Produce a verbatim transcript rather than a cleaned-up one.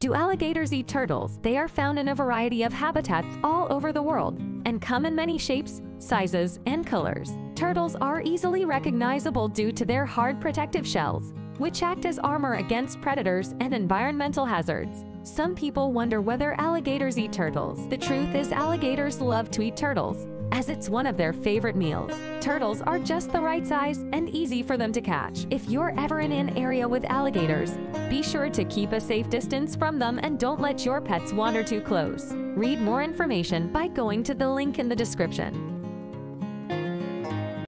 Do alligators eat turtles? They are found in a variety of habitats all over the world and come in many shapes, sizes, and colors. Turtles are easily recognizable due to their hard protective shells, which act as armor against predators and environmental hazards. Some people wonder whether alligators eat turtles. The truth is, alligators love to eat turtles, as it's one of their favorite meals. Turtles are just the right size and easy for them to catch. If you're ever in an area with alligators, be sure to keep a safe distance from them and don't let your pets wander too close. Read more information by going to the link in the description.